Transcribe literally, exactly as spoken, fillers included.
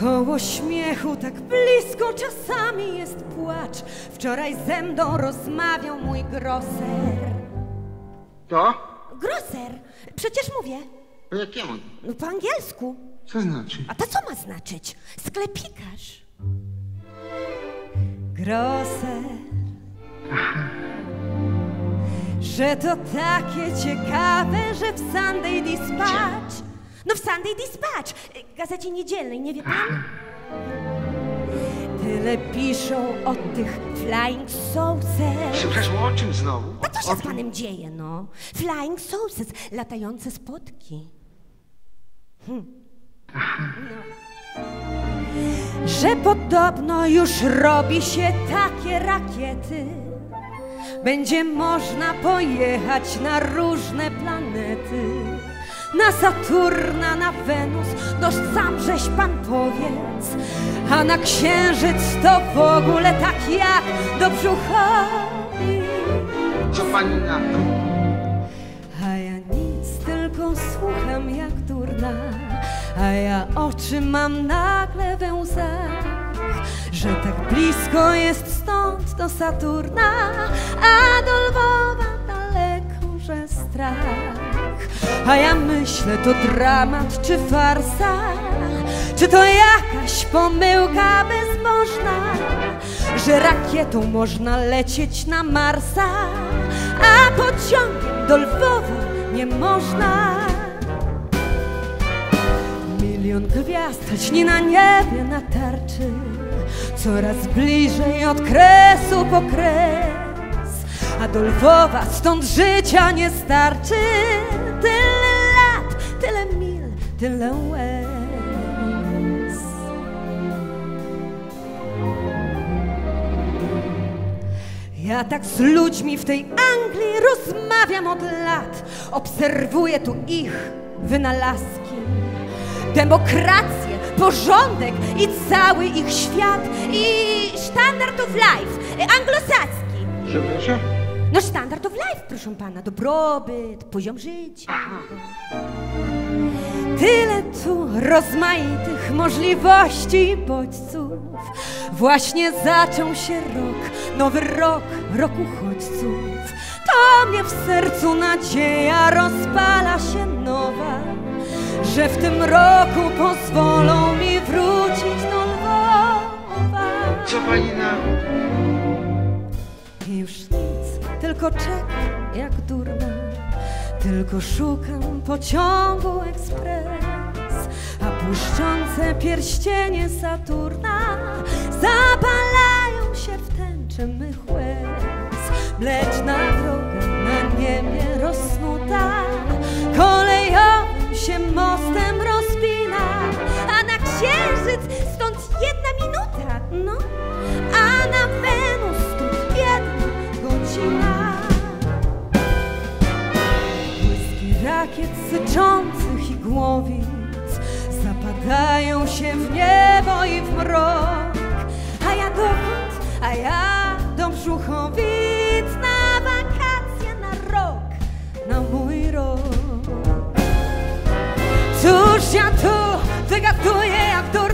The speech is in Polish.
Koło śmiechu tak blisko czasami jest płacz. Wczoraj ze mną rozmawiał mój groser. To? Groser, przecież mówię. Po jakiemu? Po angielsku. Co znaczy? A to co ma znaczyć? Sklepikarz. Groser. Aha. Że to takie ciekawe, że w Sunday Dispatch. No w Sunday Dispatch, gazecie niedzielnej, nie wie pan? Tyle piszą o tych Flying Saucers. Przepraszam, o czym znowu? A co się z panem dzieje, no? Flying Saucers, latające spotki. Hm. No. Że podobno już robi się takie rakiety. Będzie można pojechać na różne planety. Na Saturna, na Wenus, noż sam żeś pan powiedz. A na Księżyc to w ogóle tak jak do brzuchowi. Co pani na to? A ja nic, tylko słucham jak durna. A ja oczy mam nagle we łzach. Że tak blisko jest stąd do Saturna, a do Lwowa daleko, że strach. A ja myślę, to dramat czy farsa? Czy to jakaś pomyłka bezbożna? Że rakietą można lecieć na Marsa, a pociągiem do Lwowa nie można. Milion gwiazd lśni na niebie na tarczy, coraz bliżej od kresu po kres. A do Lwowa stąd życia nie starczy. Tyle lat, tyle mil, tyle łez. Ja tak z ludźmi w tej Anglii rozmawiam od lat. Obserwuję tu ich wynalazki. Demokrację, porządek i cały ich świat. I standard of life, anglosaski. Przepraszam? No standard of life, proszę pana, dobrobyt, poziom życia. Tyle tu rozmaitych możliwości i bodźców. Właśnie zaczął się rok, nowy rok, rok uchodźców. To mnie w sercu nadzieja rozpala się nowa, że w tym roku pozwolą mi wrócić do Lwowa. Co pani na... Już nic, tylko czekam jak durna. Tylko szukam pociągu ekspres. A błyszczące pierścienie Saturna zapalają się w tęczy mych łez. Mleczna droga na niebie rozsnuta kolejowym się mostem rozpina. A na Księżyc stąd jedna minuta, no. A na Wenus stąd jedna. Błyski rakiet syczących igłowic zapadają się w niebo i w mrok. A ja dokąd? A ja do Brzuchowic na wakacje, na rok, na mój rok. Cóż ja tu wygaduję jak tu